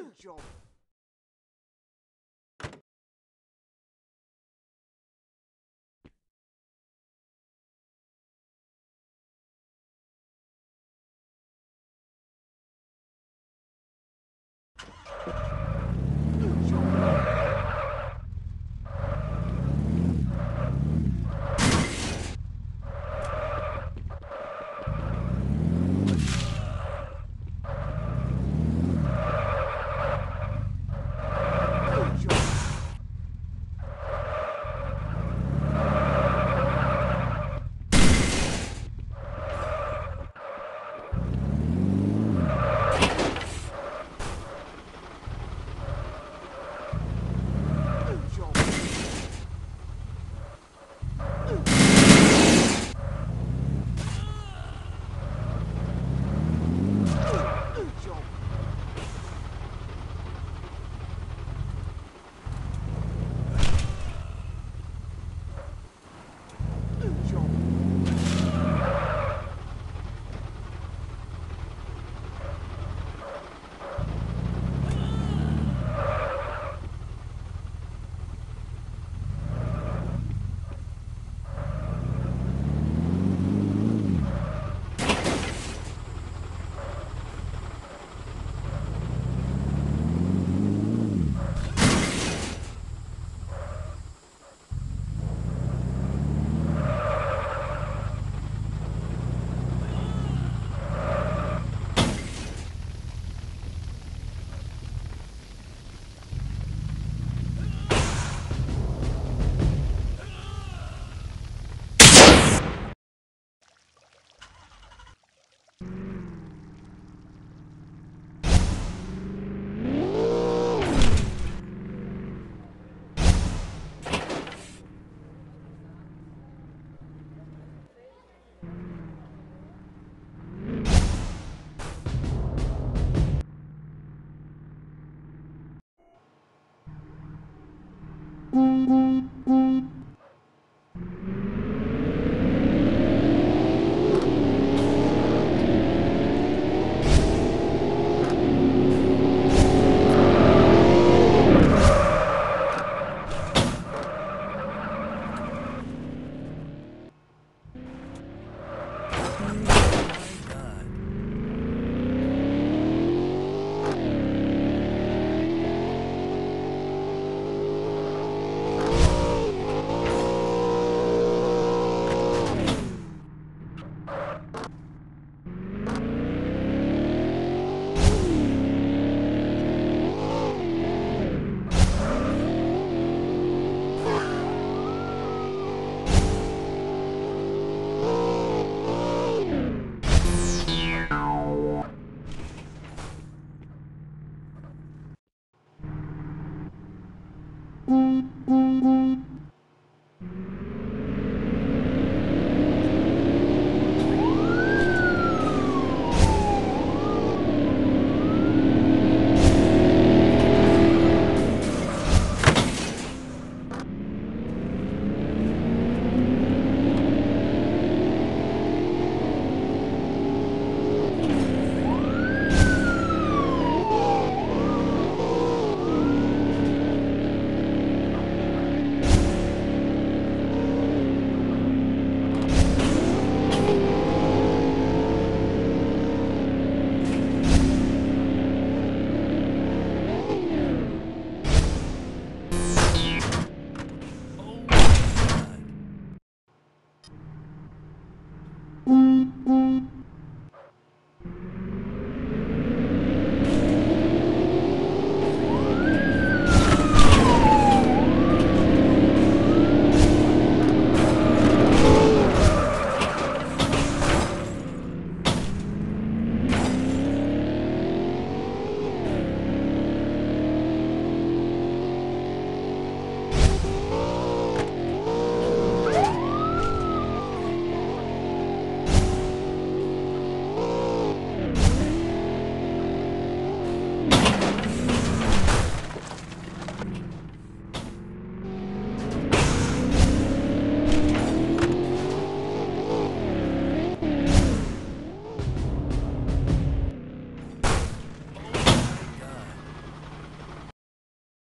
Good job.